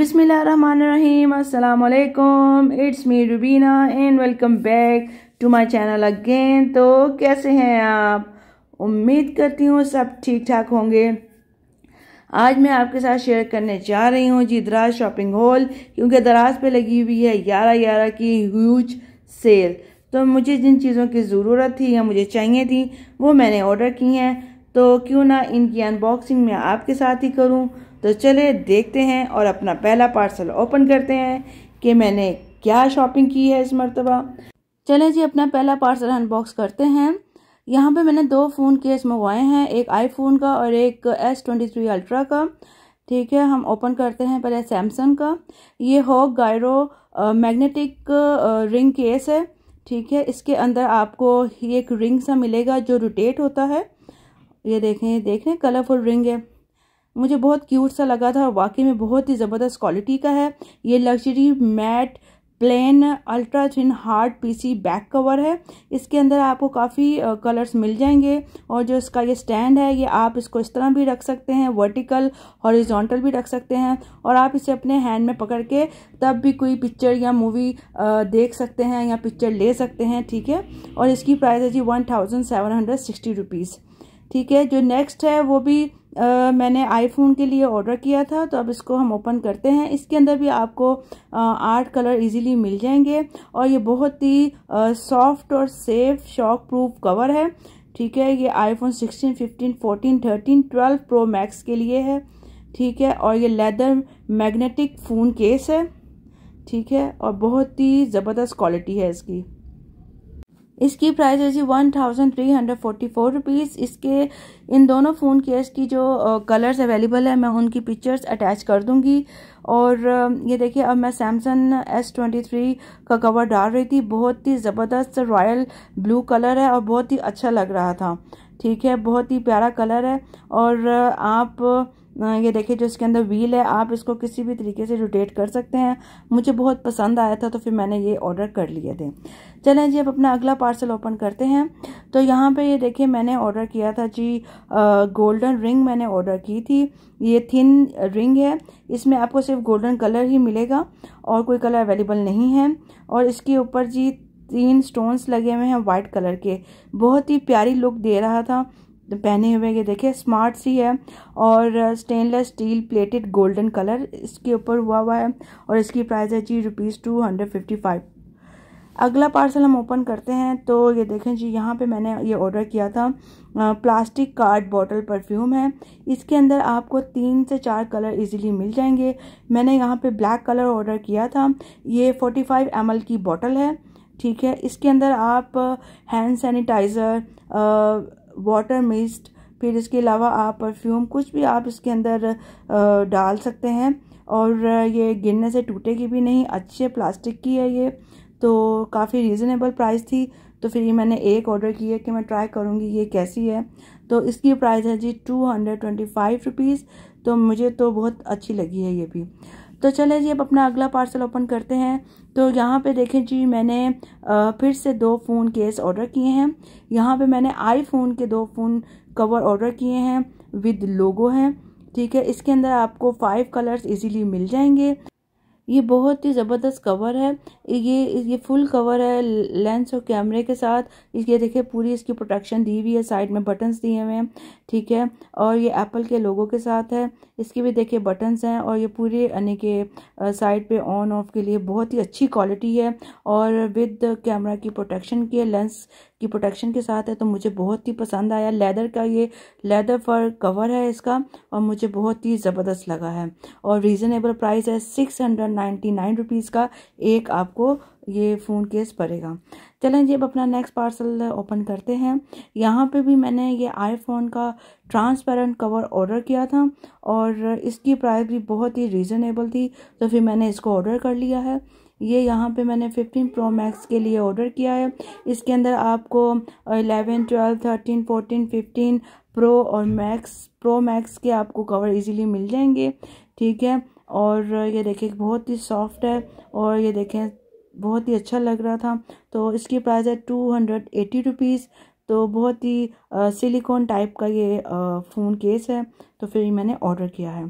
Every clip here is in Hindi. बिस्मिल्लाहिर्रहमानिर्रहीम, अस्सलाम वालेकुम, it's me Rubina and welcome back to my channel again. तो कैसे हैं आप? उम्मीद करती हूँ सब ठीक ठाक होंगे। आज मैं आपके साथ शेयर करने जा रही हूँ जी दराज शॉपिंग हॉल, क्योंकि दराज पे लगी हुई है 11/11 की ह्यूज सेल। तो मुझे जिन चीज़ों की ज़रूरत थी या मुझे चाहिए थी वो मैंने ऑर्डर की हैं, तो क्यों ना इनकी अनबॉक्सिंग मैं आपके साथ ही करूं। तो चले देखते हैं और अपना पहला पार्सल ओपन करते हैं कि मैंने क्या शॉपिंग की है इस मरतबा। चले जी अपना पहला पार्सल अनबॉक्स करते हैं। यहाँ पे मैंने दो फ़ोन केस मंगवाए हैं, एक आईफोन का और एक S23 अल्ट्रा का। ठीक है, हम ओपन करते हैं पहले सैमसंग का। ये hawk gyro magnetic ring case है। ठीक है, इसके अंदर आपको ये एक रिंग सा मिलेगा जो रोटेट होता है। ये देखें कलरफुल रिंग है, मुझे बहुत क्यूट सा लगा था और वाकई में बहुत ही ज़बरदस्त क्वालिटी का है। ये luxury matte plain ultra thin hard PC back cover है। इसके अंदर आपको काफ़ी कलर्स मिल जाएंगे और जो इसका ये स्टैंड है ये आप इसको इस तरह भी रख सकते हैं, वर्टिकल हॉरिजॉन्टल भी रख सकते हैं, और आप इसे अपने हैंड में पकड़ के तब भी कोई पिक्चर या मूवी देख सकते हैं या पिक्चर ले सकते हैं। ठीक है, और इसकी प्राइस है जी 1760 रुपीज़। ठीक है, जो नेक्स्ट है वो भी मैंने आईफोन के लिए ऑर्डर किया था, तो अब इसको हम ओपन करते हैं। इसके अंदर भी आपको 8 कलर इजीली मिल जाएंगे और ये बहुत ही सॉफ्ट और सेफ शॉक प्रूफ कवर है। ठीक है, ये आईफोन 16, 15, 14, 13, 12 प्रो मैक्स के लिए है। ठीक है, और ये लेदर मैग्नेटिक फ़ोन केस है। ठीक है, और बहुत ही ज़बरदस्त क्वालिटी है इसकी। इसकी प्राइस है जी 1344 रुपीज़। इसके इन दोनों फ़ोन केस की जो कलर्स अवेलेबल है मैं उनकी पिक्चर्स अटैच कर दूंगी। और ये देखिए, अब मैं सैमसंग S23 का कवर डाल रही थी। बहुत ही ज़बरदस्त रॉयल ब्लू कलर है और बहुत ही अच्छा लग रहा था। ठीक है, बहुत ही प्यारा कलर है। और आप ये देखिए जो इसके अंदर व्हील है, आप इसको किसी भी तरीके से रोटेट कर सकते हैं। मुझे बहुत पसंद आया था तो फिर मैंने ये ऑर्डर कर लिए थे। चलें जी, अब अपना अगला पार्सल ओपन करते हैं। तो यहाँ पे ये देखिए मैंने ऑर्डर किया था जी गोल्डन रिंग, मैंने ऑर्डर की थी। ये थिन रिंग है, इसमें आपको सिर्फ गोल्डन कलर ही मिलेगा और कोई कलर अवेलेबल नहीं है। और इसके ऊपर जी 3 स्टोन्स लगे हुए हैं वाइट कलर के, बहुत ही प्यारी लुक दे रहा था पहने हुए। ये देखिए स्मार्ट सी है और stainless steel plated golden colour इसके ऊपर हुआ है। और इसकी प्राइस है जी ₹255। अगला पार्सल हम ओपन करते हैं। तो ये देखें जी, यहाँ पे मैंने ये ऑर्डर किया था प्लास्टिक कार्ड बॉटल परफ्यूम है। इसके अंदर आपको 3 से 4 कलर इजीली मिल जाएंगे। मैंने यहाँ पे ब्लैक कलर ऑर्डर किया था। ये 45 ml की बॉटल है। ठीक है, इसके अंदर आप हैंड सैनिटाइज़र, वाटर मिस्ट, फिर इसके अलावा आप परफ्यूम कुछ भी आप इसके अंदर डाल सकते हैं। और ये गिरने से टूटेगी भी नहीं, अच्छे प्लास्टिक की है ये, तो काफ़ी रीज़नेबल प्राइस थी। तो फिर ये मैंने एक ऑर्डर किया कि मैं ट्राई करूँगी ये कैसी है। तो इसकी प्राइस है जी 225 रुपीज़। तो मुझे तो बहुत अच्छी लगी है ये भी। तो चले जी, अब अपना अगला पार्सल ओपन करते हैं। तो यहाँ पे देखें जी, मैंने फिर से 2 फ़ोन केस ऑर्डर किए हैं। यहाँ पे मैंने आईफोन के 2 फ़ोन कवर ऑर्डर किए हैं विद लोगो हैं। ठीक है, इसके अंदर आपको 5 कलर्स इजीली मिल जाएंगे। ये बहुत ही ज़बरदस्त कवर है, ये फुल कवर है लेंस और कैमरे के साथ। ये देखिए पूरी इसकी प्रोटेक्शन दी हुई है, साइड में बटन्स दिए हुए हैं। ठीक है, और ये एप्पल के लोगों के साथ है। इसके भी देखिए बटन्स हैं और ये पूरे यानी कि साइड पे ऑन ऑफ के लिए बहुत ही अच्छी क्वालिटी है और विद कैमरा की प्रोटेक्शन की है, लेंस की प्रोटेक्शन के साथ है। तो मुझे बहुत ही पसंद आया। लेदर का ये लेदर फर कवर है इसका और मुझे बहुत ही ज़बरदस्त लगा है और रीज़नेबल प्राइस है 699 रुपीज़ का एक आपको ये फ़ोन केस पड़ेगा। चलें जी, अब अपना नेक्स्ट पार्सल ओपन करते हैं। यहाँ पे भी मैंने ये आईफोन का ट्रांसपेरेंट कवर ऑर्डर किया था और इसकी प्राइस भी बहुत ही रीज़नेबल थी, तो फिर मैंने इसको ऑर्डर कर लिया है। ये यहाँ पे मैंने 15 प्रो मैक्स के लिए ऑर्डर किया है। इसके अंदर आपको 11, 12, 13, 14, 15 प्रो और प्रो मैक्स के आपको कवर इजीली मिल जाएंगे। ठीक है, और ये देखिए बहुत ही सॉफ्ट है और ये देखें बहुत ही अच्छा लग रहा था। तो इसकी प्राइस है 280 रुपीज़। तो बहुत ही सिलिकॉन टाइप का ये फ़ोन केस है, तो फिर मैंने ऑर्डर किया है।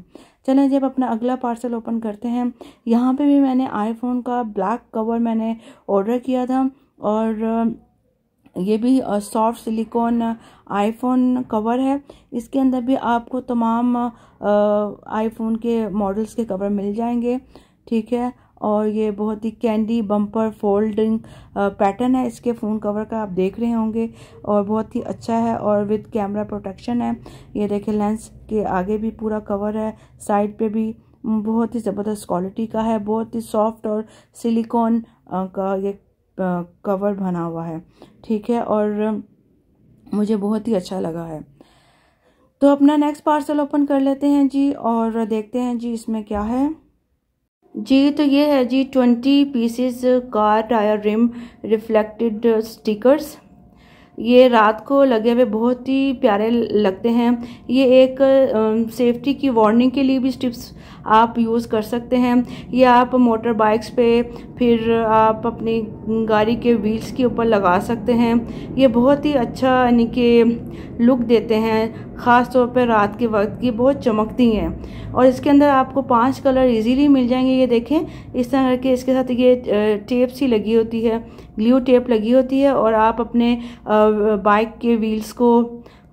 चलें जब अपना अगला पार्सल ओपन करते हैं। यहाँ पे भी मैंने आईफोन का ब्लैक कवर मैंने ऑर्डर किया था और ये भी सॉफ्ट सिलिकॉन आईफोन कवर है। इसके अंदर भी आपको तमाम आईफोन के मॉडल्स के कवर मिल जाएंगे, ठीक है। और ये बहुत ही कैंडी बम्पर फोल्डिंग पैटर्न है इसके फ़ोन कवर का, आप देख रहे होंगे, और बहुत ही अच्छा है और विद कैमरा प्रोटेक्शन है। ये देखें, लेंस के आगे भी पूरा कवर है, साइड पे भी बहुत ही ज़बरदस्त क्वालिटी का है, बहुत ही सॉफ्ट और सिलिकॉन का ये कवर बना हुआ है, ठीक है। और मुझे बहुत ही अच्छा लगा है। तो अपना नेक्स्ट पार्सल ओपन कर लेते हैं जी और देखते हैं जी इसमें क्या है जी। तो ये है जी 20 pieces car tyre rim reflected stickers. ये रात को लगे हुए बहुत ही प्यारे लगते हैं। ये एक सेफ्टी की वार्निंग के लिए भी स्ट्रिप्स आप यूज़ कर सकते हैं। ये आप मोटर बाइक्स पे, फिर आप अपनी गाड़ी के व्हील्स के ऊपर लगा सकते हैं। ये बहुत ही अच्छा यानी कि लुक देते हैं, ख़ास तौर पे रात के वक्त ये बहुत चमकती हैं। और इसके अंदर आपको 5 कलर इजीली मिल जाएंगे। ये देखें, इस तरह के इसके साथ ये टेप सी लगी होती है, ग्लू टेप लगी होती है, और आप अपने बाइक के व्हील्स को,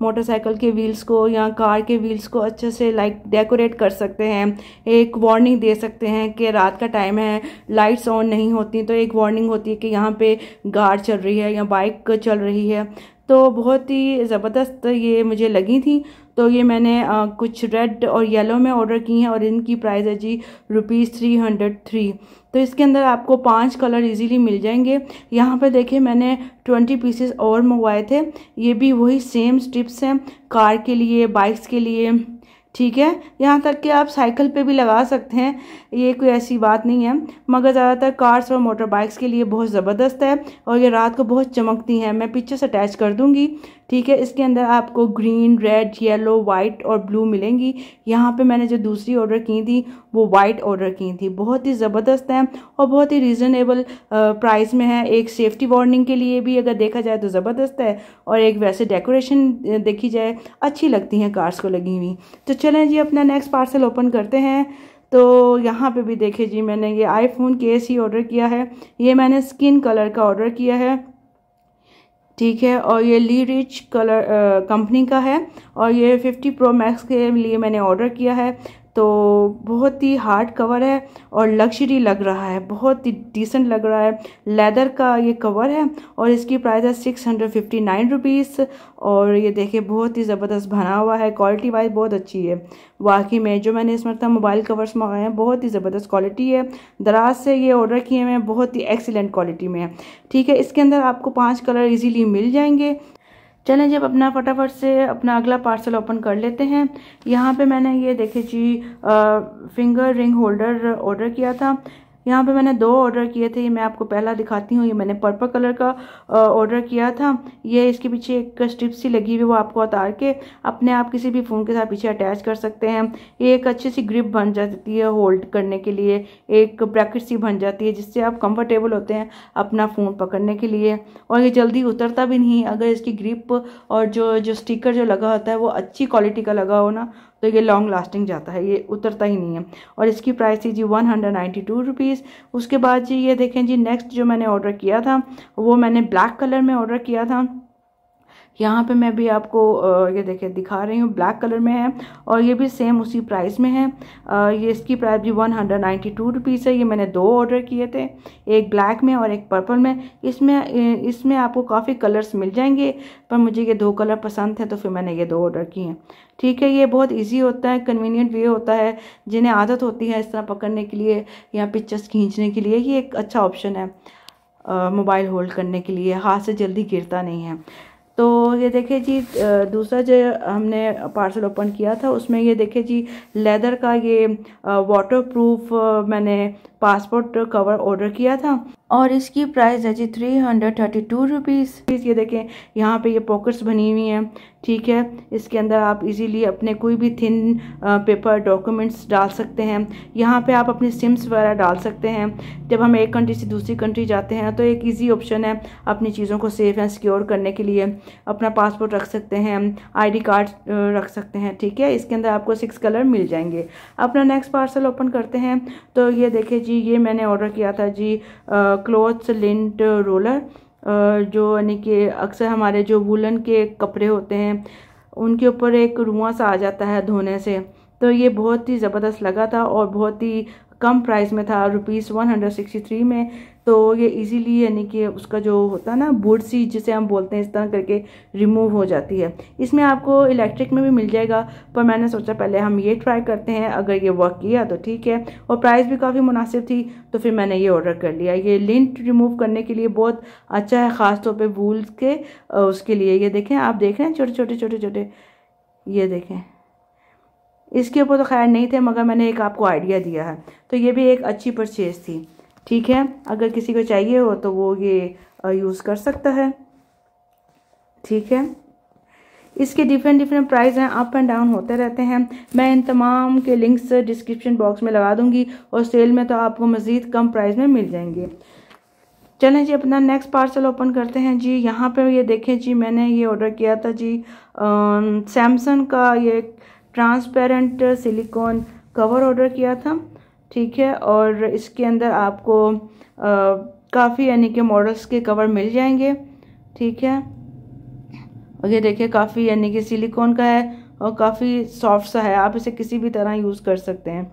मोटरसाइकिल के व्हील्स को या कार के व्हील्स को अच्छे से लाइक डेकोरेट कर सकते हैं। एक वार्निंग दे सकते हैं कि रात का टाइम है, लाइट्स ऑन नहीं होती, तो एक वार्निंग होती है कि यहाँ पे कार चल रही है या बाइक चल रही है। तो बहुत ही ज़बरदस्त ये मुझे लगी थी। तो ये मैंने कुछ रेड और येलो में ऑर्डर की हैं और इनकी प्राइस है जी ₹303। तो इसके अंदर आपको 5 कलर इजीली मिल जाएंगे। यहाँ पे देखिए, मैंने 20 पीसेस और मंगवाए थे। ये भी वही सेम स्ट्रिप्स हैं, कार के लिए, बाइक्स के लिए, ठीक है। यहाँ तक कि आप साइकिल पे भी लगा सकते हैं, ये कोई ऐसी बात नहीं है, मगर ज़्यादातर कार्स और मोटर बाइक्स के लिए बहुत ज़बरदस्त है और ये रात को बहुत चमकती हैं। मैं पिक्चर्स अटैच कर दूंगी, ठीक है। इसके अंदर आपको ग्रीन, रेड, येलो, वाइट और ब्लू मिलेंगी। यहाँ पे मैंने जो दूसरी ऑर्डर की थी वो वाइट ऑर्डर की थी। बहुत ही ज़बरदस्त हैं और बहुत ही रीज़नेबल प्राइस में है। एक सेफ्टी वार्निंग के लिए भी अगर देखा जाए तो ज़बरदस्त है, और एक वैसे डेकोरेशन देखी जाए अच्छी लगती हैं कार्स को लगी हुई। तो चलें जी अपना नेक्स्ट पार्सल ओपन करते हैं। तो यहाँ पे भी देखे जी, मैंने ये आईफोन केस ही ऑर्डर किया है। ये मैंने स्किन कलर का ऑर्डर किया है, ठीक है, और ये ली रिच कलर कंपनी का है और ये 50 प्रो मैक्स के लिए मैंने ऑर्डर किया है। तो बहुत ही हार्ड कवर है और लग्जरी लग रहा है, बहुत ही डिसेंट लग रहा है। लेदर का ये कवर है और इसकी प्राइस है ₹659। और ये देखिए, बहुत ही ज़बरदस्त बना हुआ है, क्वालिटी वाइज बहुत अच्छी है। वाकई में जो मैंने इस मरतबा मोबाइल कवर्स मंगाए हैं बहुत ही ज़बरदस्त क्वालिटी है। दराज से ये ऑर्डर किए हुए हैं, बहुत ही एक्सीलेंट क्वालिटी में है, ठीक है। इसके अंदर आपको 5 कलर ईजीली मिल जाएंगे। चलें जब अपना फटाफट से अपना अगला पार्सल ओपन कर लेते हैं। यहाँ पे मैंने ये देखे जी फिंगर रिंग होल्डर ऑर्डर किया था। यहाँ पे मैंने 2 ऑर्डर किए थे, ये मैं आपको पहला दिखाती हूँ। ये मैंने पर्पल कलर का ऑर्डर किया था। ये इसके पीछे एक स्ट्रिप सी लगी हुई, वो आपको उतार के अपने आप किसी भी फ़ोन के साथ पीछे अटैच कर सकते हैं। ये एक अच्छी सी ग्रिप बन जाती है होल्ड करने के लिए, एक ब्रैकेट सी बन जाती है जिससे आप कंफर्टेबल होते हैं अपना फ़ोन पकड़ने के लिए। और ये जल्दी उतरता भी नहीं, अगर इसकी ग्रिप और जो स्टिकर जो लगा होता है वो अच्छी क्वालिटी का लगा हो ना, तो ये लॉन्ग लास्टिंग जाता है, ये उतरता ही नहीं है। और इसकी प्राइस थी जी ₹192। उसके बाद जी ये देखें जी, नेक्स्ट जो मैंने ऑर्डर किया था वो मैंने ब्लैक कलर में ऑर्डर किया था। यहाँ पे मैं भी आपको ये देखें दिखा रही हूँ, ब्लैक कलर में है और ये भी सेम उसी प्राइस में है। ये इसकी प्राइस भी ₹192 है। ये मैंने 2 ऑर्डर किए थे, एक ब्लैक में और एक पर्पल में। इसमें आपको काफ़ी कलर्स मिल जाएंगे, पर मुझे ये 2 कलर पसंद थे तो फिर मैंने ये 2 ऑर्डर किए हैं, ठीक है। ये बहुत इजी होता है, कन्वीनियंट वे होता है। जिन्हें आदत होती है इस तरह पकड़ने के लिए या पिक्चर्स खींचने के लिए, ये एक अच्छा ऑप्शन है। मोबाइल होल्ड करने के लिए हाथ से जल्दी गिरता नहीं है। तो ये देखे जी, दूसरा जो हमने पार्सल ओपन किया था उसमें ये देखे जी, लेदर का ये वाटरप्रूफ मैंने पासपोर्ट कवर ऑर्डर किया था और इसकी प्राइस है जी 332 रुपीज़। ये देखें यहाँ पे ये पॉकेट्स बनी हुई हैं, ठीक है। इसके अंदर आप इजीली अपने कोई भी थिन पेपर डॉक्यूमेंट्स डाल सकते हैं। यहाँ पे आप अपनी सिम्स वगैरह डाल सकते हैं। जब हम एक कंट्री से दूसरी कंट्री जाते हैं तो एक इजी ऑप्शन है अपनी चीज़ों को सेफ एंड सिक्योर करने के लिए। अपना पासपोर्ट रख सकते हैं, ID कार्ड रख सकते हैं, ठीक है। इसके अंदर आपको 6 कलर मिल जाएंगे। अपना नेक्स्ट पार्सल ओपन करते हैं तो ये देखिए जी, ये मैंने ऑर्डर किया था जी क्लॉथ्स लिंट रोलर, जो यानी कि अक्सर हमारे जो वूलन के कपड़े होते हैं उनके ऊपर एक रुआं सा आ जाता है धोने से। तो ये बहुत ही ज़बरदस्त लगा था और बहुत ही कम प्राइस में था, ₹163 में। तो ये इजीली यानी कि उसका जो होता है ना बुर्सी जिसे हम बोलते हैं, इस तरह करके रिमूव हो जाती है। इसमें आपको इलेक्ट्रिक में भी मिल जाएगा, पर मैंने सोचा पहले हम ये ट्राई करते हैं, अगर ये वर्क किया तो ठीक है। और प्राइस भी काफ़ी मुनासिब थी तो फिर मैंने ये ऑर्डर कर लिया। ये लिंट रिमूव करने के लिए बहुत अच्छा है, ख़ास तौर पर वूल के उसके लिए। ये देखें, आप देख रहे हैं छोटे छोटे छोटे छोटे, ये देखें इसके ऊपर तो खैर नहीं थे, मगर मैंने एक आपको आइडिया दिया है। तो ये भी एक अच्छी परचेज़ थी, ठीक है। अगर किसी को चाहिए हो तो वो ये यूज़ कर सकता है, ठीक है। इसके डिफरेंट डिफरेंट प्राइस हैं, अप एंड डाउन होते रहते हैं। मैं इन तमाम के लिंक्स डिस्क्रिप्शन बॉक्स में लगा दूंगी और सेल में तो आपको मज़ीद कम प्राइस में मिल जाएंगे। चलें जी, अपना नेक्स्ट पार्सल ओपन करते हैं जी। यहाँ पर ये देखें जी, मैंने ये ऑर्डर किया था जी सैमसंग का ये ट्रांसपेरेंट सिलिकॉन कवर ऑर्डर किया था, ठीक है। और इसके अंदर आपको काफ़ी यानी कि मॉडल्स के कवर मिल जाएंगे, ठीक है। और ये देखिए काफ़ी यानी कि सिलिकॉन का है और काफ़ी सॉफ्ट सा है, आप इसे किसी भी तरह यूज़ कर सकते हैं।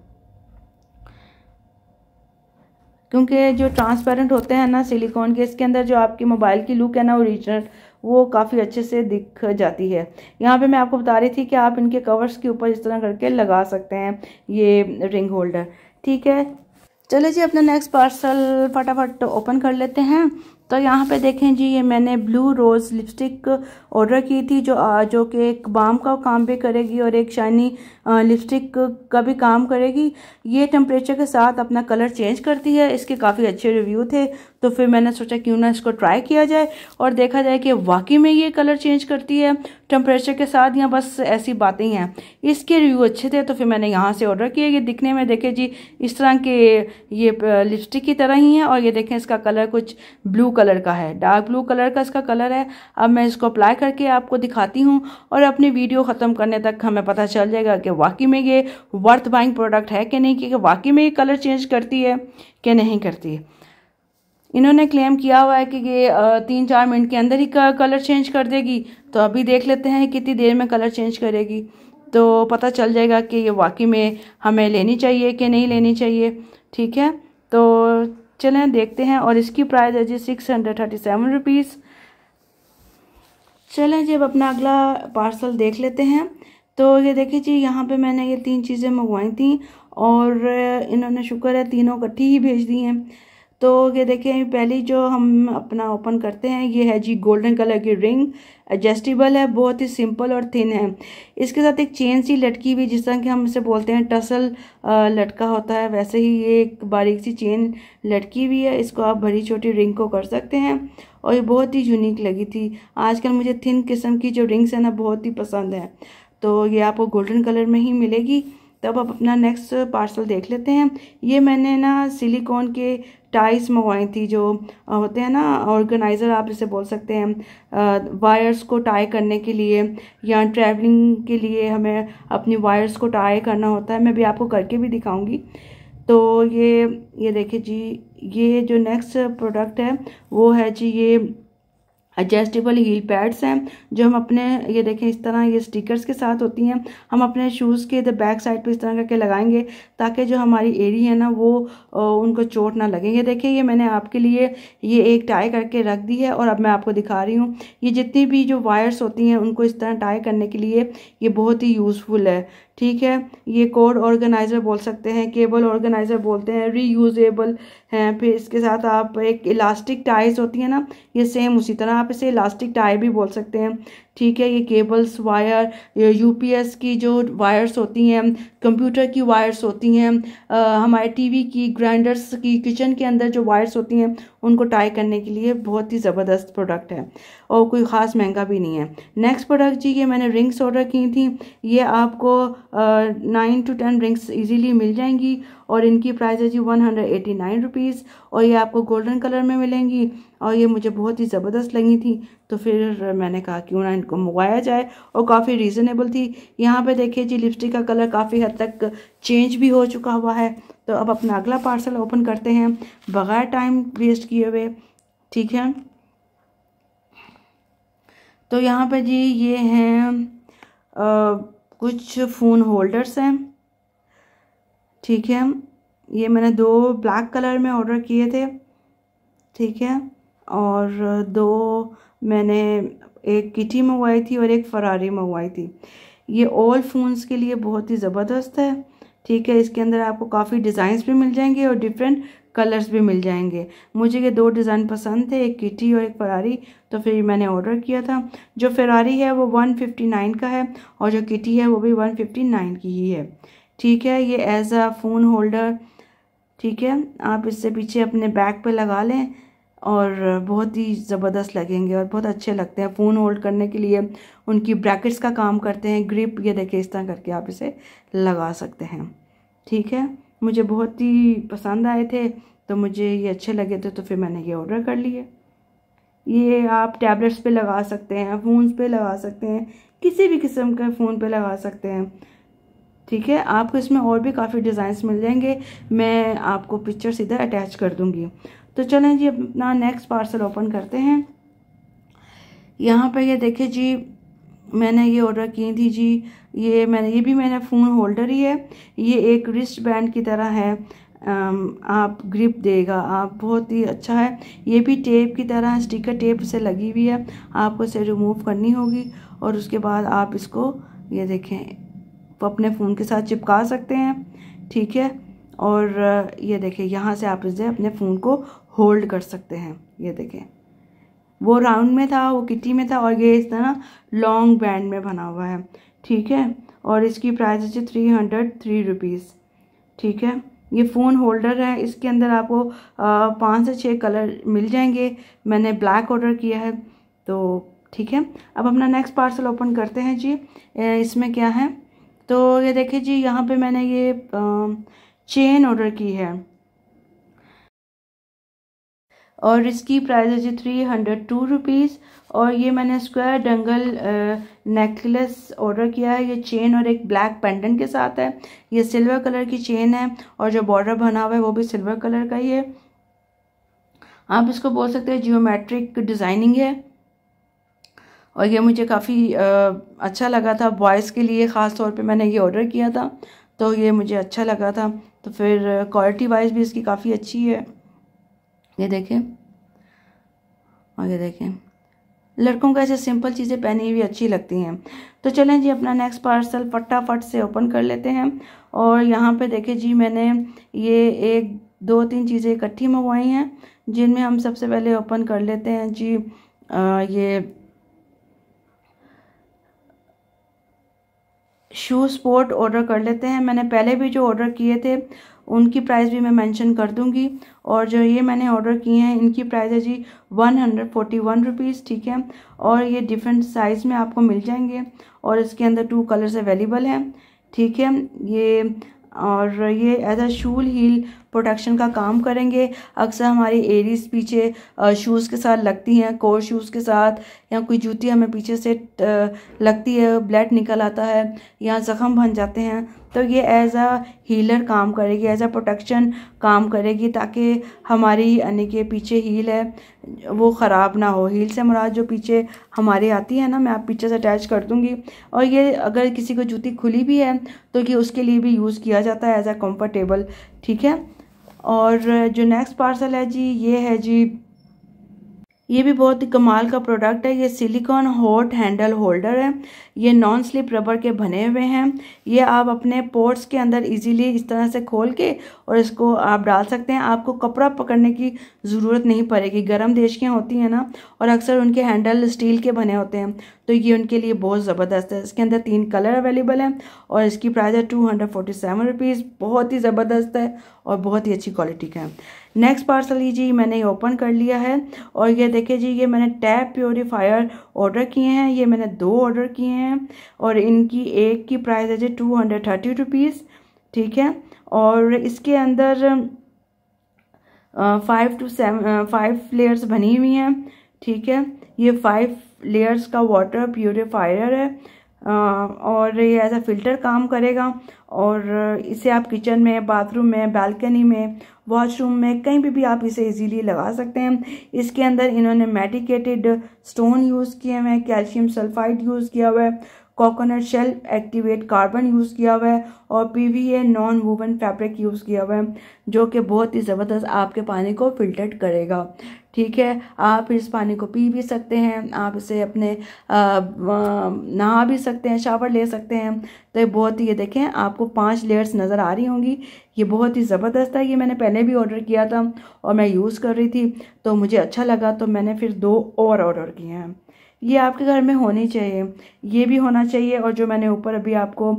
क्योंकि जो ट्रांसपेरेंट होते हैं ना सिलिकॉन के, इसके अंदर जो आपके मोबाइल की लुक है ना ओरिजिनल, वो काफ़ी अच्छे से दिख जाती है। यहाँ पे मैं आपको बता रही थी कि आप इनके कवर्स के ऊपर इस तरह करके लगा सकते हैं ये रिंग होल्डर, ठीक है। चलो जी, अपना नेक्स्ट पार्सल फटाफट ओपन कर लेते हैं। तो यहाँ पे देखें जी, ये मैंने ब्लू रोज़ लिपस्टिक ऑर्डर की थी, जो कि एक बाम का काम भी करेगी और एक शाइनी लिपस्टिक का भी काम करेगी। ये टेम्परेचर के साथ अपना कलर चेंज करती है। इसके काफ़ी अच्छे रिव्यू थे तो फिर मैंने सोचा क्यों ना इसको ट्राई किया जाए और देखा जाए कि वाकई में ये कलर चेंज करती है टेम्परेचर के साथ या बस ऐसी बातें हैं। इसके रिव्यू अच्छे थे तो फिर मैंने यहाँ से ऑर्डर किया। ये दिखने में देखें जी इस तरह के ये लिपस्टिक की तरह ही है और ये देखें इसका कलर कुछ ब्लू कलर का है, डार्क ब्लू कलर का इसका कलर है। अब मैं इसको अप्लाई करके आपको दिखाती हूँ और अपनी वीडियो ख़त्म करने तक हमें पता चल जाएगा कि वाकई में ये वर्थ बाइंग प्रोडक्ट है कि नहीं, क्योंकि वाकई में ये कलर चेंज करती है कि नहीं करती है। इन्होंने क्लेम किया हुआ है कि ये 3-4 मिनट के अंदर ही कलर चेंज कर देगी। तो अभी देख लेते हैं कितनी देर में कलर चेंज करेगी, तो पता चल जाएगा कि ये वाकई में हमें लेनी चाहिए कि नहीं लेनी चाहिए, ठीक है। तो चलें देखते हैं। और इसकी प्राइस है जी 637 रुपीज़। चलें जब अपना अगला पार्सल देख लेते हैं। तो ये देखिए जी, यहाँ पे मैंने ये 3 चीज़ें मंगवाई थी और इन्होंने शुक्र है तीनों इकट्ठी ही भेज दी हैं। तो ये देखें, पहली जो हम अपना ओपन करते हैं ये है जी गोल्डन कलर की रिंग, एडजस्टेबल है, बहुत ही सिंपल और थिन है। इसके साथ एक चेन सी लटकी हुई, जिस तरह कि हम इसे बोलते हैं टसल लटका होता है, वैसे ही ये एक बारीक सी चेन लटकी हुई है। इसको आप बड़ी छोटी रिंग को कर सकते हैं और ये बहुत ही यूनिक लगी थी। आजकल मुझे थिन किस्म की जो रिंग्स हैं ना बहुत ही पसंद है, तो ये आपको गोल्डन कलर में ही मिलेगी। तब आप अपना नेक्स्ट पार्सल देख लेते हैं। ये मैंने ना सिलिकॉन के टाइस मंगवाई थी, जो होते हैं ना ऑर्गेनाइज़र आप इसे बोल सकते हैं, वायर्स को टाई करने के लिए या ट्रैवलिंग के लिए हमें अपनी वायर्स को टाई करना होता है। मैं भी आपको करके भी दिखाऊंगी। तो ये देखिए जी, ये जो नेक्स्ट प्रोडक्ट है वो है जी ये एडजस्टेबल हील पैड्स हैं, जो हम अपने ये देखें इस तरह ये स्टिकर्स के साथ होती हैं। हम अपने शूज़ के बैक साइड पे इस तरह करके लगाएंगे ताकि जो हमारी एड़ी है ना वो उनको चोट ना लगे। ये देखें, ये मैंने आपके लिए ये एक टाई करके रख दी है और अब मैं आपको दिखा रही हूँ। ये जितनी भी जो वायर्स होती हैं उनको इस तरह टाई करने के लिए ये बहुत ही यूज़फुल है, ठीक है। ये कोड ऑर्गेनाइज़र बोल सकते हैं, केबल ऑर्गेनाइज़र बोलते हैं, रीयूजेबल हैं। फिर इसके साथ आप एक इलास्टिक टाइज होती है ना, ये सेम उसी तरह आप इसे इलास्टिक टाई भी बोल सकते हैं। ठीक है, ये केबल्स, वायर, यूपीएस की जो वायर्स होती हैं, कंप्यूटर की वायर्स होती हैं, हमारे टीवी की, ग्राइंडर्स की, किचन के अंदर जो वायर्स होती हैं उनको टाई करने के लिए बहुत ही ज़बरदस्त प्रोडक्ट है और कोई ख़ास महंगा भी नहीं है। नेक्स्ट प्रोडक्ट जी, ये मैंने रिंग्स ऑर्डर की थी, ये आपको 9 to 10 रिंग्स इजीली मिल जाएंगी और इनकी प्राइस है जी 189 रुपीज़ और ये आपको गोल्डन कलर में मिलेंगी और ये मुझे बहुत ही ज़बरदस्त लगी थी तो फिर मैंने कहा क्यों ना इनको मंगवाया जाए और काफ़ी रीज़नेबल थी। यहाँ पे देखिए जी लिपस्टिक का कलर काफ़ी हद तक चेंज भी हो चुका हुआ है। तो अब अपना अगला पार्सल ओपन करते हैं बगैर टाइम वेस्ट किए हुए, ठीक है। तो यहाँ पे जी ये हैं कुछ फ़ोन होल्डर्स हैं, ठीक है। ये मैंने 2 ब्लैक कलर में ऑर्डर किए थे, ठीक है, और 2 मैंने एक किटी मंगवाई थी और एक फरारी मंगवाई थी। ये ऑल फोन्स के लिए बहुत ही ज़बरदस्त है, ठीक है। इसके अंदर आपको काफ़ी डिज़ाइंस भी मिल जाएंगे और डिफरेंट कलर्स भी मिल जाएंगे। मुझे ये 2 डिज़ाइन पसंद थे, एक किटी और एक फरारी, तो फिर मैंने ऑर्डर किया था। जो फरारी है वो 159 का है और जो किटी है वो भी 159 की ही है, ठीक है। ये एज अ फ़ोन होल्डर, ठीक है, आप इससे पीछे अपने बैग पे लगा लें और बहुत ही ज़बरदस्त लगेंगे और बहुत अच्छे लगते हैं। फ़ोन होल्ड करने के लिए उनकी ब्रैकेट्स का काम करते हैं, ग्रिप, ये देखिए इस तरह करके आप इसे लगा सकते हैं, ठीक है। मुझे बहुत ही पसंद आए थे तो मुझे ये अच्छे लगे थे तो फिर मैंने ये ऑर्डर कर लिए। ये आप टैबलेट्स पे लगा सकते हैं, फ़ोन्स पे लगा सकते हैं, किसी भी किस्म के फ़ोन पे लगा सकते हैं, ठीक है। आपको इसमें और भी काफ़ी डिज़ाइंस मिल जाएंगे, मैं आपको पिक्चर्स इधर अटैच कर दूँगी। तो चलें जी अपना नेक्स्ट पार्सल ओपन करते हैं। यहाँ पर ये देखिए जी मैंने ये ऑर्डर की थी जी, ये भी मैंने फ़ोन होल्डर ही है। ये एक रिस्ट बैंड की तरह है, आप ग्रिप देगा, आप बहुत ही अच्छा है। ये भी टेप की तरह स्टिकर टेप से लगी हुई है, आपको इसे रिमूव करनी होगी और उसके बाद आप इसको ये देखें अपने फ़ोन के साथ चिपका सकते हैं, ठीक है। और ये देखें यहाँ से आप इसे अपने फ़ोन को होल्ड कर सकते हैं, ये देखें। वो राउंड में था, वो किटी में था और ये इस तरह लॉन्ग बैंड में बना हुआ है, ठीक है। और इसकी प्राइस है 303 रुपीज़, ठीक है। ये फ़ोन होल्डर है, इसके अंदर आपको 5 से 6 कलर मिल जाएंगे। मैंने ब्लैक ऑर्डर किया है तो ठीक है। अब अपना नेक्स्ट पार्सल ओपन करते हैं जी, इसमें क्या है। तो ये देखिए जी यहाँ पे मैंने ये चेन ऑर्डर की है और इसकी प्राइस है जी 302 रुपीज़ और ये मैंने स्क्वायर डंगल नेकलेस ऑर्डर किया है। ये चेन और एक ब्लैक पेंडेंट के साथ है, ये सिल्वर कलर की चेन है और जो बॉर्डर बना हुआ है वो भी सिल्वर कलर का ही है। आप इसको बोल सकते हैं जियोमेट्रिक डिज़ाइनिंग है और ये मुझे काफ़ी अच्छा लगा था। बॉयज़ के लिए ख़ास तौर पे मैंने ये ऑर्डर किया था तो ये मुझे अच्छा लगा था, तो फिर क्वालिटी वाइज भी इसकी काफ़ी अच्छी है। ये देखें और ये देखें, लड़कों को ऐसे सिंपल चीज़ें पहनी हुई अच्छी लगती हैं। तो चलें जी अपना नेक्स्ट पार्सल फटाफट से ओपन कर लेते हैं। और यहाँ पे देखें जी मैंने ये 1, 2, 3 चीज़ें इकट्ठी मंगवाई हैं, जिनमें हम सबसे पहले ओपन कर लेते हैं जी ये शू स्पोर्ट ऑर्डर कर लेते हैं। मैंने पहले भी जो ऑर्डर किए थे उनकी प्राइस भी मैं मेंशन कर दूंगी और जो ये मैंने ऑर्डर किए हैं इनकी प्राइस है जी 141 रुपीज़, ठीक है। और ये डिफरेंट साइज़ में आपको मिल जाएंगे और इसके अंदर 2 कलर्स अवेलेबल हैं, ठीक है। ये और ये as a shoe heel protection का काम करेंगे। अक्सर हमारी एरीज पीछे शूज़ के साथ लगती हैं, कोर शूज़ के साथ, या कोई जूती हमें पीछे से लगती है, ब्लड निकल आता है या ज़ख़म बन जाते हैं, तो ये एज अ हीलर काम करेगी, एज अ प्रोटेक्शन काम करेगी ताकि हमारी यानी कि पीछे हील है वो ख़राब ना हो। हील से मुराद जो पीछे हमारी आती है ना, मैं आप पीछे से अटैच कर दूँगी। और ये अगर किसी को जूती खुली भी है तो ये उसके लिए भी यूज़ किया जाता है एज अ कम्फर्टेबल, ठीक है। और जो नेक्स्ट पार्सल है जी ये है जी, ये भी बहुत ही कमाल का प्रोडक्ट है। ये सिलिकॉन हॉट हैंडल होल्डर है, ये नॉन स्लिप रबर के बने हुए हैं। ये आप अपने पोर्ट्स के अंदर इजीली इस तरह से खोल के और इसको आप डाल सकते हैं। आपको कपड़ा पकड़ने की ज़रूरत नहीं पड़ेगी। गर्म देश की होती हैं ना, और अक्सर उनके हैंडल स्टील के बने होते हैं तो ये उनके लिए बहुत ज़बरदस्त है। इसके अंदर 3 कलर अवेलेबल हैं और इसकी प्राइस है 247 रुपीज़। बहुत ही ज़बरदस्त है और बहुत ही अच्छी क्वालिटी का है। नेक्स्ट पार्सल ये जी मैंने ओपन कर लिया है और ये देखिए जी ये मैंने टैप प्योरीफायर ऑर्डर किए हैं। ये मैंने 2 ऑर्डर किए हैं और इनकी एक की प्राइस है जी 230 रुपीज़, ठीक है। और इसके अंदर 5 लेयर्स बनी हुई हैं, ठीक है। ये 5 लेयर्स का वाटर प्योरीफायर है और ये ऐसा फ़िल्टर काम करेगा और इसे आप किचन में, बाथरूम में, बालकनी में, वॉशरूम में, कहीं भी आप इसे इजीली लगा सकते हैं। इसके अंदर इन्होंने मेडिकेटेड स्टोन यूज़ किए हुए हैं, कैल्शियम सल्फाइड यूज़ किया हुआ है, coconut shell activate carbon use किया हुआ है और PVA non woven fabric use किया हुआ है जो कि बहुत ही ज़बरदस्त आपके पानी को फिल्टर करेगा, ठीक है। आप इस पानी को पी भी सकते हैं, आप इसे अपने नहा भी सकते हैं, शावर ले सकते हैं। तो ये बहुत ही, ये देखें आपको 5 लेयर्स नज़र आ रही होंगी। ये बहुत ही ज़बरदस्त है। ये मैंने पहले भी ऑर्डर किया था और मैं यूज़ कर रही थी तो मुझे अच्छा लगा तो मैंने फिर 2 और ऑर्डर किए हैं। ये आपके घर में होनी चाहिए, ये भी होना चाहिए। और जो मैंने ऊपर अभी आपको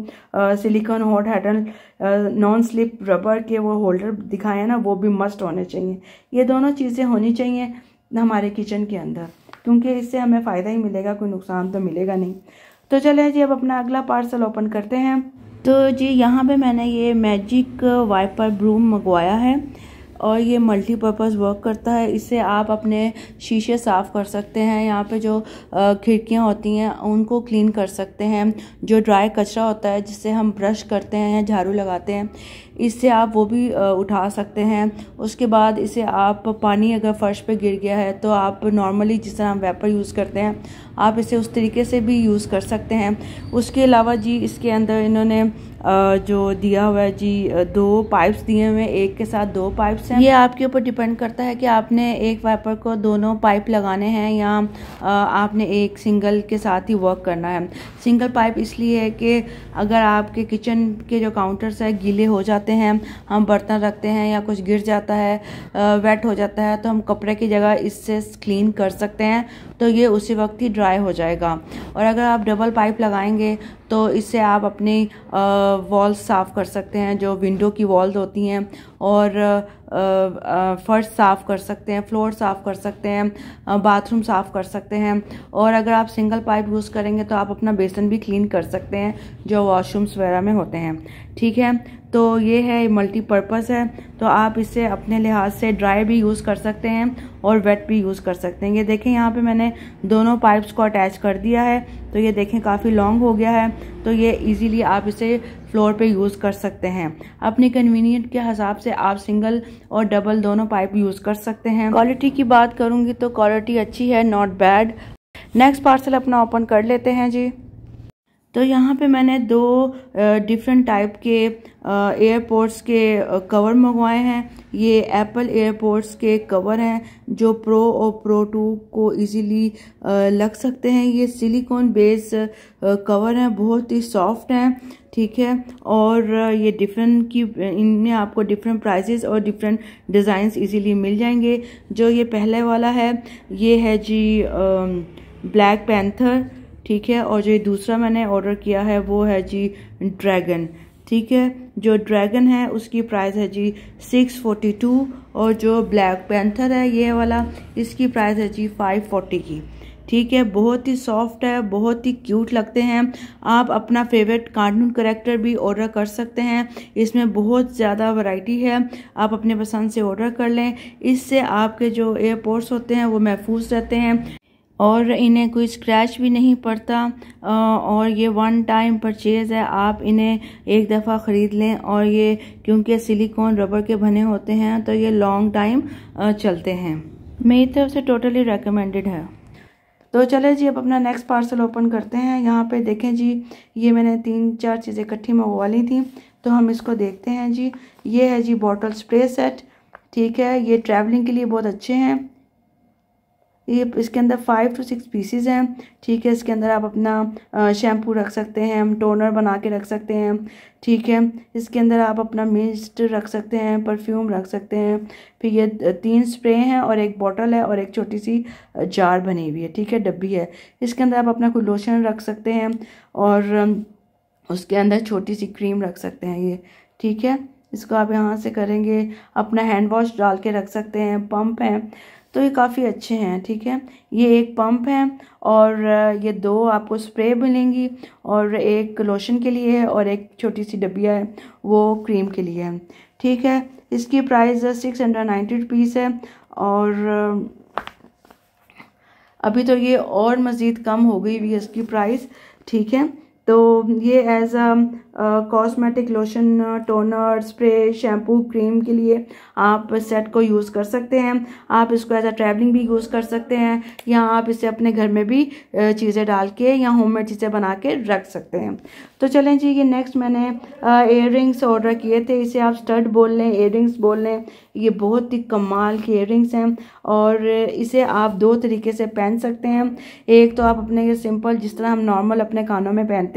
silicone hot handle non slip rubber के वो होल्डर दिखाए हैं ना, वो भी मस्ट होने चाहिए। ये दोनों चीज़ें होनी चाहिए हमारे किचन के अंदर क्योंकि इससे हमें फ़ायदा ही मिलेगा, कोई नुकसान तो मिलेगा नहीं। तो चले जी अब अपना अगला पार्सल ओपन करते हैं। तो जी यहाँ पर मैंने ये मैजिक वाइपर ब्रूम मंगवाया है और ये मल्टीपर्पज़ वर्क करता है। इससे आप अपने शीशे साफ़ कर सकते हैं, यहाँ पे जो खिड़कियाँ होती हैं उनको क्लीन कर सकते हैं, जो ड्राई कचरा होता है जिससे हम ब्रश करते हैं या झाड़ू लगाते हैं, इससे आप वो भी उठा सकते हैं। उसके बाद इसे आप पानी अगर फ़र्श पे गिर गया है तो आप नॉर्मली जिस तरह हम वेपर यूज़ करते हैं आप इसे उस तरीके से भी यूज़ कर सकते हैं। उसके अलावा जी इसके अंदर इन्होंने जो दिया हुआ है जी 2 पाइप्स दिए हुए हैं, एक के साथ 2 पाइप्स हैं। ये आपके ऊपर डिपेंड करता है कि आपने एक वाइपर को दोनों पाइप लगाने हैं या आपने एक सिंगल के साथ ही वर्क करना है। सिंगल पाइप इसलिए है कि अगर आपके किचन के जो काउंटर्स है गीले हो जाते हैं, हम बर्तन रखते हैं या कुछ गिर जाता है, वेट हो जाता है, तो हम कपड़े की जगह इससे क्लीन कर सकते हैं तो ये उसी वक्त ही ड्राई हो जाएगा। और अगर आप डबल पाइप लगाएंगे तो इससे आप अपनी वॉल्स साफ़ कर सकते हैं, जो विंडो की वॉल्स होती हैं, और फर्श साफ़ कर सकते हैं, फ्लोर साफ़ कर सकते हैं, बाथरूम साफ़ कर सकते हैं। और अगर आप सिंगल पाइप यूज़ करेंगे तो आप अपना बेसन भी क्लीन कर सकते हैं जो वॉशरूम्स वगैरह में होते हैं, ठीक है। तो ये है, मल्टीपर्पज़ है, तो आप इसे अपने लिहाज से ड्राई भी यूज़ कर सकते हैं और वेट भी यूज़ कर सकते हैं। ये देखें यहाँ पे मैंने दोनों पाइप्स को अटैच कर दिया है तो ये देखें काफ़ी लॉन्ग हो गया है, तो ये इजीली आप इसे फ्लोर पे यूज़ कर सकते हैं। अपने कन्वीनियंट के हिसाब से आप सिंगल और डबल दोनों पाइप यूज़ कर सकते हैं। क्वालिटी की बात करूँगी तो क्वालिटी अच्छी है, नॉट बैड। नेक्स्ट पार्सल अपना ओपन कर लेते हैं जी। तो यहाँ पे मैंने 2 डिफरेंट टाइप के एयरपोर्ट्स के कवर मंगवाए हैं। ये एप्पल एयरपोर्ट्स के कवर हैं जो प्रो और प्रो 2 को इजीली लग सकते हैं। ये सिलिकॉन बेस कवर हैं, बहुत ही सॉफ्ट हैं, ठीक है। और ये डिफरेंट की इनमें आपको डिफरेंट प्राइसेस और डिफरेंट डिज़ाइंस इजीली मिल जाएंगे। जो ये पहले वाला है ये है जी ब्लैक पैंथर, ठीक है। और जो ये दूसरा मैंने ऑर्डर किया है वो है जी ड्रैगन, ठीक है। जो ड्रैगन है उसकी प्राइस है जी 642 और जो ब्लैक पैंथर है ये वाला, इसकी प्राइस है जी 540 की, ठीक है। बहुत ही सॉफ्ट है, बहुत ही क्यूट लगते हैं। आप अपना फेवरेट कार्टून कैरेक्टर भी ऑर्डर कर सकते हैं, इसमें बहुत ज़्यादा वैरायटी है, आप अपने पसंद से ऑर्डर कर लें। इससे आपके जो एयरपोर्ट्स होते हैं वो महफूज रहते हैं और इन्हें कोई स्क्रैच भी नहीं पड़ता। और ये 1 टाइम परचेज़ है, आप इन्हें एक दफ़ा ख़रीद लें। और ये क्योंकि सिलिकॉन रबर के बने होते हैं तो ये लॉन्ग टाइम चलते हैं। मेरी तरफ से टोटली रेकमेंडेड है। तो चले जी अब अपना नेक्स्ट पार्सल ओपन करते हैं। यहाँ पे देखें जी ये मैंने 3-4 चीज़ें इकट्ठी मंगवा ली थी तो हम इसको देखते हैं जी। ये है जी बॉटल स्प्रे सेट, ठीक है। ये ट्रैवलिंग के लिए बहुत अच्छे हैं। ये इसके अंदर 5 से 6 पीसेस हैं, ठीक है। इसके अंदर आप अपना शैम्पू रख सकते हैं, टोनर बना के रख सकते हैं, ठीक है। इसके अंदर आप अपना मिस्ट रख सकते हैं, परफ्यूम रख सकते हैं। फिर ये 3 स्प्रे हैं और एक बॉटल है और एक छोटी सी जार बनी हुई है, ठीक है, डब्बी है। इसके अंदर आप अपना कोई लोशन रख सकते हैं और उसके अंदर छोटी सी क्रीम रख सकते हैं ये, ठीक है। इसको आप यहाँ से करेंगे, अपना हैंड वॉश डाल के रख सकते हैं। पंप है तो ये काफ़ी अच्छे हैं, ठीक है। ये एक पंप है और ये 2 आपको स्प्रे मिलेंगी और एक लोशन के लिए है और एक छोटी सी डब्बिया है वो क्रीम के लिए है, ठीक है। इसकी प्राइस 690 रुपीस है और अभी तो ये और मज़ीद कम हो गई हुई है इसकी प्राइस, ठीक है। तो ये as a cosmetic lotion, toner, spray, shampoo, cream के लिए आप इस सेट को यूज़ कर सकते हैं। आप इसको एज अ ट्रैवलिंग भी यूज़ कर सकते हैं या आप इसे अपने घर में भी चीज़ें डाल के या होममेड चीज़ें बना के रख सकते हैं। तो चलें जी, ये नेक्स्ट मैंने इयर रिंग्स ऑर्डर किए थे, इसे आप स्टड बोल लें, इयर रिंग्स बोल लें। ये बहुत ही कमाल की इयर रिंग्स हैं और इसे आप 2 तरीके से पहन सकते हैं। एक तो आप अपने सिंपल जिस तरह हम नॉर्मल अपने कानों में पहनते हैं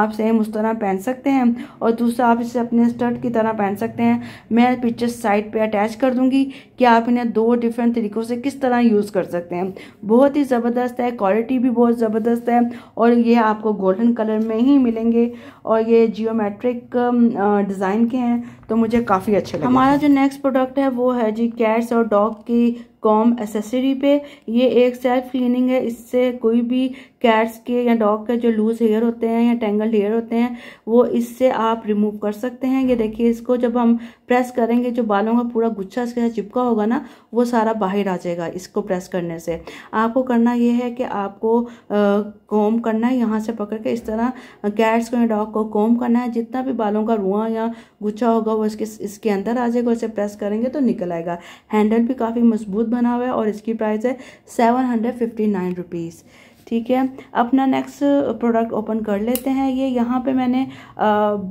आप सेम उस तरह पहन सकते हैं और दूसरा आप इसे अपने स्टड की तरह पहन सकते हैं। मैं पिक्चर साइड पे अटैच कर दूंगी कि आप इन्हें 2 डिफरेंट तरीक़ों से किस तरह यूज़ कर सकते हैं। बहुत ही ज़बरदस्त है, क्वालिटी भी बहुत ज़बरदस्त है और ये आपको गोल्डन कलर में ही मिलेंगे और ये जियोमेट्रिक डिज़ाइन के हैं तो मुझे काफ़ी अच्छे लगे। हमारा जो नेक्स्ट प्रोडक्ट है वो है जी कैट्स और डॉग की कॉम एसेसरी पे। ये एक सेल्फ क्लीनिंग है, इससे कोई भी कैट्स के या डॉग के जो लूज हेयर होते हैं या टेंगल्ड हेयर होते हैं वो इससे आप रिमूव कर सकते हैं। ये देखिए, इसको जब हम प्रेस करेंगे जो बालों का पूरा गुच्छा इसके साथ चिपका होगा ना वो सारा बाहर आ जाएगा। इसको प्रेस करने से आपको करना ये है कि आपको कॉम करना है, यहाँ से पकड़ के इस तरह कैट्स को या डॉग को कॉम करना है। जितना भी बालों का रुआं या गुच्छा होगा वो इसके अंदर आ जाएगा, इसे प्रेस करेंगे तो निकल आएगा। हैंडल भी काफ़ी मजबूत बना हुआ है और इसकी प्राइस है 759 रुपीस, ठीक है। अपना नेक्स्ट प्रोडक्ट ओपन कर लेते हैं। ये यहाँ पे मैंने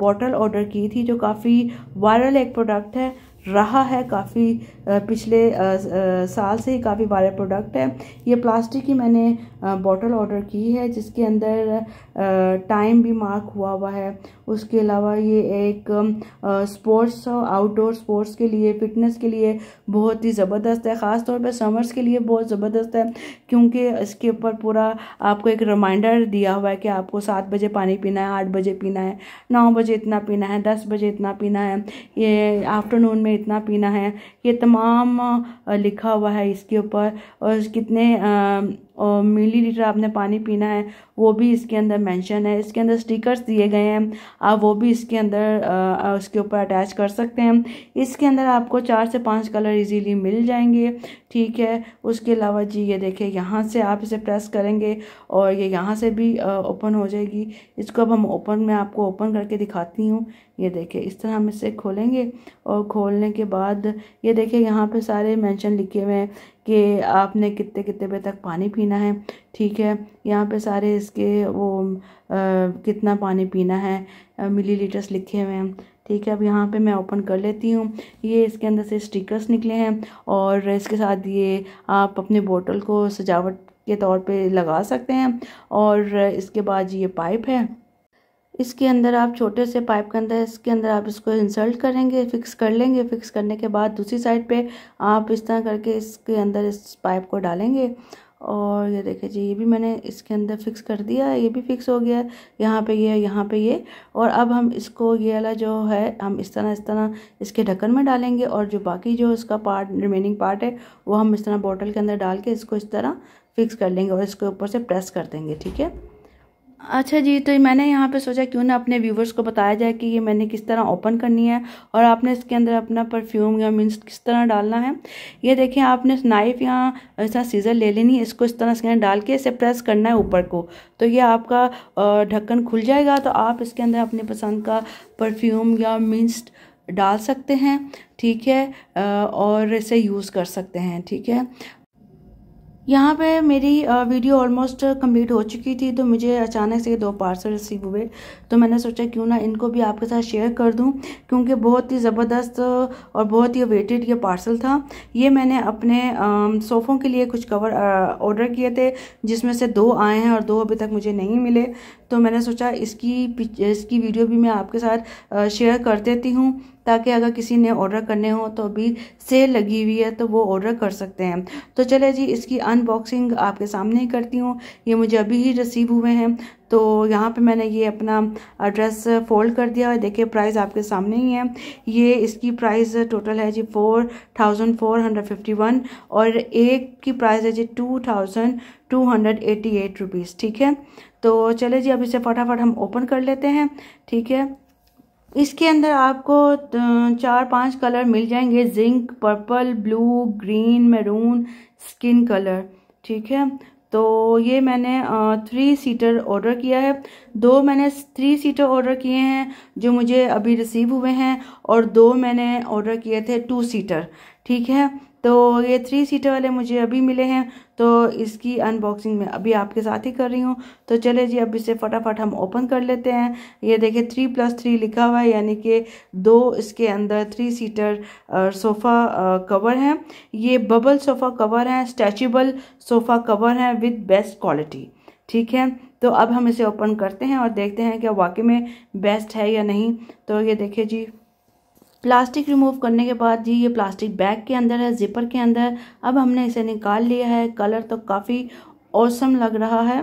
बॉटल ऑर्डर की थी जो काफ़ी वायरल एक प्रोडक्ट है, रहा है काफ़ी पिछले साल से ही काफ़ी वायरल प्रोडक्ट है। ये प्लास्टिक की मैंने बॉटल ऑर्डर की है जिसके अंदर टाइम भी मार्क हुआ है। उसके अलावा ये एक स्पोर्ट्स, आउटडोर स्पोर्ट्स के लिए, फिटनेस के लिए बहुत ही ज़बरदस्त है। ख़ास तौर पे समर्स के लिए बहुत ज़बरदस्त है क्योंकि इसके ऊपर पूरा आपको एक रिमाइंडर दिया हुआ है कि आपको 7 बजे पानी पीना है, 8 बजे पीना है, 9 बजे इतना पीना है, 10 बजे इतना पीना है, ये आफ्टरनून में इतना पीना है। ये तमाम लिखा हुआ है इसके ऊपर और कितने मिलीलीटर आपने पानी पीना है वो भी इसके अंदर मेंशन है। इसके अंदर स्टिकर्स दिए गए हैं, आप वो भी इसके अंदर उसके ऊपर अटैच कर सकते हैं। इसके अंदर आपको 4 से 5 कलर इजीली मिल जाएंगे, ठीक है। उसके अलावा जी ये देखिए, यहाँ से आप इसे प्रेस करेंगे और ये यहाँ से भी ओपन हो जाएगी। इसको अब हम ओपन में आपको ओपन करके दिखाती हूँ। ये देखिए, इस तरह हम इसे खोलेंगे और खोलने के बाद ये देखिए यहाँ पे सारे मेंशन लिखे हुए हैं कि आपने कितने कितने बजे तक पानी पीना है, ठीक है। यहाँ पे सारे इसके वो कितना पानी पीना है मिलीलीटर्स लिखे हुए हैं, ठीक है। अब यहाँ पे मैं ओपन कर लेती हूँ। ये इसके अंदर से स्टिकर्स निकले हैं और इसके साथ ये आप अपने बोतल को सजावट के तौर पे लगा सकते हैं। और इसके बाद ये पाइप है, इसके अंदर आप छोटे से पाइप के अंदर इसके अंदर आप इसको इंसर्ट करेंगे, फिक्स कर लेंगे। फिक्स करने के बाद दूसरी साइड पे आप इस तरह करके इसके अंदर इस पाइप को डालेंगे और ये देखिए जी, ये भी मैंने इसके अंदर फिक्स कर दिया है, ये भी फिक्स हो गया है। यहाँ पे ये, यहाँ पे ये। और अब हम इसको ये वाला जो है हम इस तरह इसके ढक्कन में डालेंगे और जो बाकी जो इसका पार्ट, रिमेनिंग पार्ट है वो हम इस तरह बॉटल के अंदर डाल के इसको इस तरह फिक्स कर लेंगे और इसके ऊपर से प्रेस कर देंगे, ठीक है। अच्छा जी, तो मैंने यहाँ पे सोचा क्यों ना अपने व्यूवर्स को बताया जाए कि ये मैंने किस तरह ओपन करनी है और आपने इसके अंदर अपना परफ्यूम या मिंट किस तरह डालना है। ये देखिए, आपने नाइफ़ या ऐसा सीज़र ले लेनी है, इसको इस तरह इसके अंदर डाल के इसे प्रेस करना है ऊपर को, तो ये आपका ढक्कन खुल जाएगा। तो आप इसके अंदर अपनी पसंद का परफ्यूम या मिंट डाल सकते हैं, ठीक है, और इसे यूज़ कर सकते हैं, ठीक है। यहाँ पे मेरी वीडियो ऑलमोस्ट कंप्लीट हो चुकी थी, तो मुझे अचानक से 2 पार्सल रिसीव हुए, तो मैंने सोचा क्यों ना इनको भी आपके साथ शेयर कर दूं, क्योंकि बहुत ही ज़बरदस्त और बहुत ही वेटेड ये पार्सल था। ये मैंने अपने सोफ़ों के लिए कुछ कवर ऑर्डर किए थे, जिसमें से 2 आए हैं और 2 अभी तक मुझे नहीं मिले, तो मैंने सोचा इसकी वीडियो भी मैं आपके साथ शेयर कर देती हूँ, ताकि अगर किसी ने ऑर्डर करने हो तो अभी सेल लगी हुई है तो वो ऑर्डर कर सकते हैं। तो चले जी, इसकी अनबॉक्सिंग आपके सामने ही करती हूँ। ये मुझे अभी ही रिसीव हुए हैं, तो यहाँ पे मैंने ये अपना ड्रेस फोल्ड कर दिया है। देखिए प्राइस आपके सामने ही है। ये इसकी प्राइस टोटल है जी 4451 और एक की प्राइस है जी 2288 रुपीज़। ठीक है, तो चले जी अब इसे फटाफट हम ओपन कर लेते हैं। ठीक है, इसके अंदर आपको 4-5 कलर मिल जाएंगे, zinc, purple, blue, green, maroon, skin colour. ठीक है, तो ये मैंने 3 सीटर ऑर्डर किया है। 2 मैंने 3 सीटर ऑर्डर किए हैं जो मुझे अभी रिसीव हुए हैं, और 2 मैंने ऑर्डर किए थे 2 सीटर। ठीक है, तो ये 3 सीटर वाले मुझे अभी मिले हैं, तो इसकी अनबॉक्सिंग मैं अभी आपके साथ ही कर रही हूँ। तो चले जी अब इसे फटाफट हम ओपन कर लेते हैं। ये देखिए 3+3 लिखा हुआ है, यानी कि 2 इसके अंदर 3 सीटर सोफ़ा कवर हैं। ये बबल सोफ़ा कवर हैं, स्ट्रेचेबल सोफ़ा कवर हैं विद बेस्ट क्वालिटी। ठीक है, तो अब हम इसे ओपन करते हैं और देखते हैं कि वाकई में बेस्ट है या नहीं। तो ये देखिए जी, प्लास्टिक रिमूव करने के बाद जी ये प्लास्टिक बैग के अंदर है, जिपर के अंदर। अब हमने इसे निकाल लिया है। कलर तो काफ़ी ऑसम लग रहा है।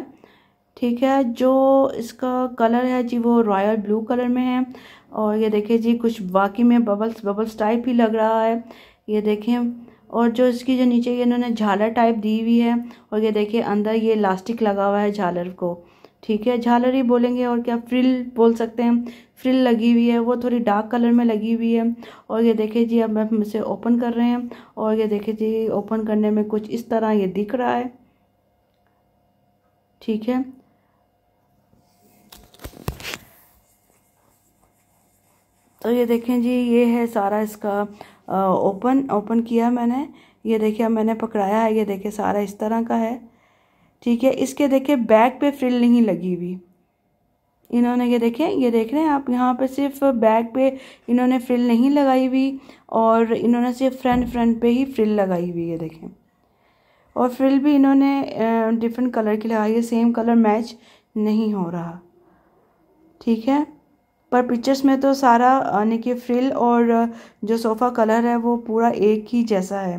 ठीक है, जो इसका कलर है जी वो रॉयल ब्लू कलर में है, और ये देखिए जी कुछ वाकई में बबल्स टाइप ही लग रहा है। ये देखें, और जो इसकी जो नीचे ये इन्होंने झालर टाइप दी हुई है, और ये देखिए अंदर ये इलास्टिक लगा हुआ है झालर को। ठीक है, झालर ही बोलेंगे और क्या, फ्रिल बोल सकते हैं। फ्रिल लगी हुई है, वो थोड़ी डार्क कलर में लगी हुई है। और ये देखिए जी अब हम इसे ओपन कर रहे हैं, और ये देखिए जी ओपन करने में कुछ इस तरह ये दिख रहा है। ठीक है, तो ये देखें जी ये है सारा इसका ओपन किया मैंने। ये देखिए मैंने पकड़ाया है, ये देखिए सारा इस तरह का है। ठीक है, इसके देखिए बैग पे फ्रिल नहीं लगी हुई इन्होंने, ये देखें, ये देख रहे हैं आप, यहाँ पे सिर्फ बैग पे इन्होंने फ्रिल नहीं लगाई हुई, और इन्होंने सिर्फ फ्रंट पे ही फ्रिल लगाई हुई, ये देखें। और फ्रिल भी इन्होंने डिफरेंट कलर की लगाई है, सेम कलर मैच नहीं हो रहा। ठीक है, पर पिक्चर्स में तो सारा यानी कि फ्रिल और जो सोफ़ा कलर है वो पूरा एक ही जैसा है।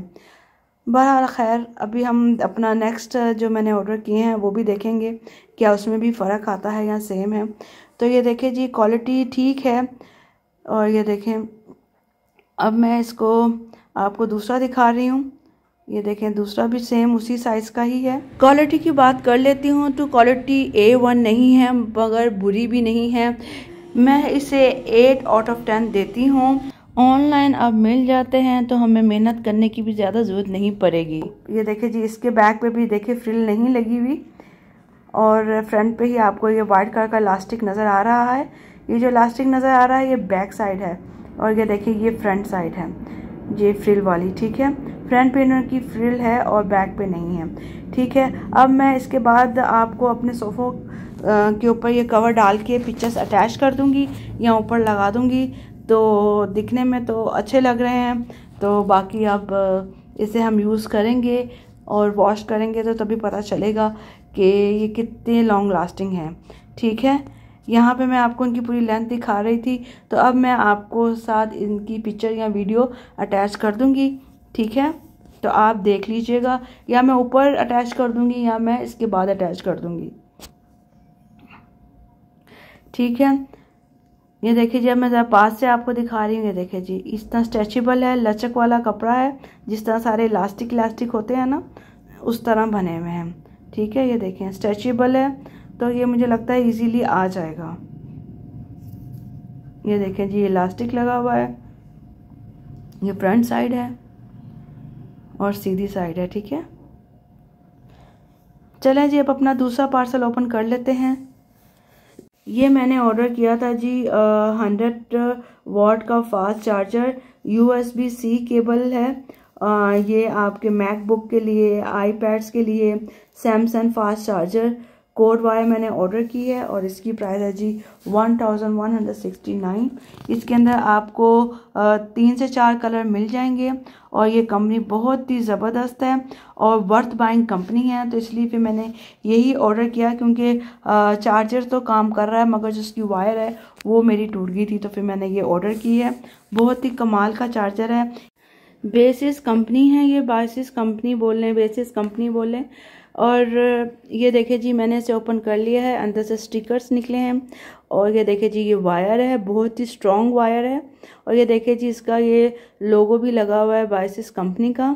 बहरहाल खैर, अभी हम अपना नेक्स्ट जो मैंने ऑर्डर किए हैं वो भी देखेंगे, क्या उसमें भी फ़र्क आता है या सेम है। तो ये देखें जी क्वालिटी ठीक है, और ये देखें अब मैं इसको आपको दूसरा दिखा रही हूँ। ये देखें दूसरा भी सेम उसी साइज़ का ही है। क्वालिटी की बात कर लेती हूँ तो क्वालिटी A1 नहीं है, मगर बुरी भी नहीं है। मैं इसे 8/10 देती हूँ। ऑनलाइन अब मिल जाते हैं तो हमें मेहनत करने की भी ज़्यादा ज़रूरत नहीं पड़ेगी। ये देखिए जी इसके बैक पे भी देखिए फ्रिल नहीं लगी हुई, और फ्रंट पे ही आपको ये वाइट कलर का लास्टिक नज़र आ रहा है। ये जो लास्टिक नज़र आ रहा है ये बैक साइड है, और ये देखिए ये फ्रंट साइड है ये फ्रिल वाली। ठीक है, फ्रंट पे इनकी फ्रिल है और बैक पे नहीं है। ठीक है, अब मैं इसके बाद आपको अपने सोफ़ों के ऊपर ये कवर डाल के पिक्चर्स अटैच कर दूँगी या ऊपर लगा दूँगी, तो दिखने में तो अच्छे लग रहे हैं। तो बाकी अब इसे हम यूज़ करेंगे और वॉश करेंगे तो तभी पता चलेगा कि ये कितने लॉन्ग लास्टिंग हैं। ठीक है, यहाँ पे मैं आपको इनकी पूरी लेंथ दिखा रही थी, तो अब मैं आपको साथ इनकी पिक्चर या वीडियो अटैच कर दूँगी। ठीक है, तो आप देख लीजिएगा, या मैं ऊपर अटैच कर दूँगी या मैं इसके बाद अटैच कर दूँगी। ठीक है, ये देखिए जी मैं ज़रा पास से आपको दिखा रही हूँ। ये देखिए जी इस तरह स्ट्रेचेबल है, लचक वाला कपड़ा है, जिस तरह सारे इलास्टिक होते हैं ना उस तरह बने हुए हैं। ठीक है, ये देखें स्ट्रेचेबल है, तो ये मुझे लगता है इजीली आ जाएगा। ये देखें जी इलास्टिक लगा हुआ है, ये फ्रंट साइड है और सीधी साइड है। ठीक है, चलें जी अब अपना दूसरा पार्सल ओपन कर लेते हैं। ये मैंने ऑर्डर किया था जी 100 वाट का फास्ट चार्जर, USB-C केबल है, ये आपके मैकबुक के लिए, आईपैड्स के लिए Samsung fast charger cord Y मैंने ऑर्डर की है और इसकी प्राइस है जी 1169। इसके अंदर आपको 3 से 4 कलर मिल जाएंगे और ये कंपनी बहुत ही ज़बरदस्त है और वर्थ बाइंग कंपनी है, तो इसलिए फिर मैंने यही ऑर्डर किया क्योंकि चार्जर तो काम कर रहा है मगर जो उसकी वायर है वो मेरी टूट गई थी, तो फिर मैंने ये ऑर्डर की है। बहुत ही कमाल का चार्जर है। बेसिस कंपनी है ये, बेसिस कंपनी बोल लें। और ये देखिए जी मैंने इसे ओपन कर लिया है, अंदर से स्टिकर्स निकले हैं और ये देखिए जी ये वायर है, बहुत ही स्ट्रॉन्ग वायर है और ये देखिए जी इसका ये लोगो भी लगा हुआ है बायसिस कंपनी का,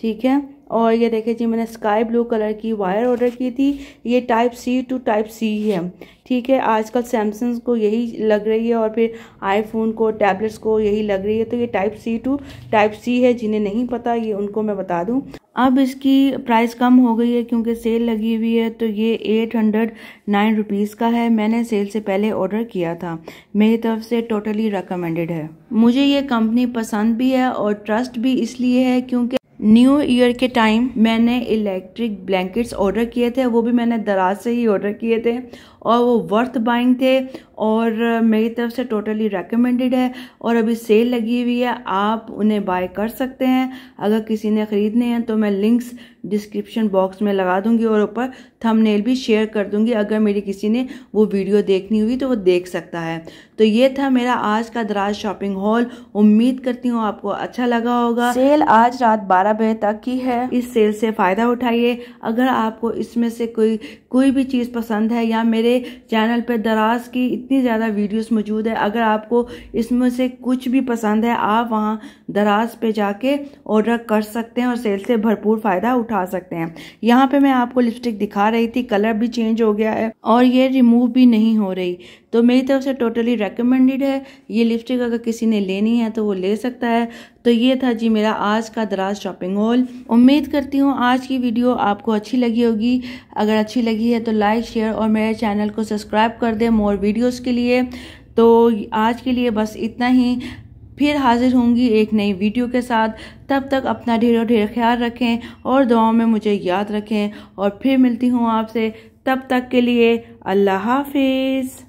ठीक है। और ये देखिए जी मैंने स्काई ब्लू कलर की वायर ऑर्डर की थी, ये type C to type C है, ठीक है। आजकल सैमसंग को यही लग रही है और फिर आईफोन को, टैबलेट्स को यही लग रही है, तो ये type C to type C है। जिन्हें नहीं पता ये उनको मैं बता दूं। अब इसकी प्राइस कम हो गई है क्योंकि सेल लगी हुई है, तो ये 809 रुपीज़ का है। मैंने सेल से पहले ऑर्डर किया था, मेरी तरफ से टोटली रिकमेंडेड है। मुझे ये कंपनी पसंद भी है और ट्रस्ट भी इसलिए है क्योंकि न्यू ईयर के टाइम मैंने इलेक्ट्रिक ब्लैंकेट्स ऑर्डर किए थे, वो भी मैंने दराज से ही ऑर्डर किए थे और वो वर्थ बाइंग थे और मेरी तरफ से टोटली रेकमेंडेड है। और अभी सेल लगी हुई है, आप उन्हें बाय कर सकते हैं। अगर किसी ने ख़रीदने हैं तो मैं लिंक्स डिस्क्रिप्शन बॉक्स में लगा दूंगी और ऊपर थंबनेल भी शेयर कर दूंगी, अगर मेरी किसी ने वो वीडियो देखनी हुई तो वो देख सकता है। तो ये था मेरा आज का दराज शॉपिंग हॉल, उम्मीद करती हूँ आपको अच्छा लगा होगा। सेल आज रात 12 बजे तक की है, इस सेल से फ़ायदा उठाइए। अगर आपको इसमें से कोई भी चीज़ पसंद है, या मेरे चैनल पर दराज की इतनी ज़्यादा वीडियोस मौजूद है, अगर आपको इसमें से कुछ भी पसंद है आप वहाँ दराज पे जाके ऑर्डर कर सकते हैं और सेल से भरपूर फ़ायदा उठा सकते हैं। यहाँ पे मैं आपको लिपस्टिक दिखा रही थी, कलर भी चेंज हो गया है और ये रिमूव भी नहीं हो रही, तो मेरी तरफ से टोटली रेकमेंडेड है। ये लिपस्टिक अगर किसी ने लेनी है तो वो ले सकता है। तो ये था जी मेरा आज का दराज शॉपिंग हॉल। उम्मीद करती हूँ आज की वीडियो आपको अच्छी लगी होगी। अगर अच्छी लगी है तो लाइक, शेयर और मेरे चैनल को सब्सक्राइब कर दें मोर वीडियोस के लिए। तो आज के लिए बस इतना ही, फिर हाजिर होंगी एक नई वीडियो के साथ। तब तक अपना ढेरों ढेर ख्याल रखें और दुआओं में मुझे याद रखें और फिर मिलती हूँ आपसे। तब तक के लिए अल्लाह हाफिज़।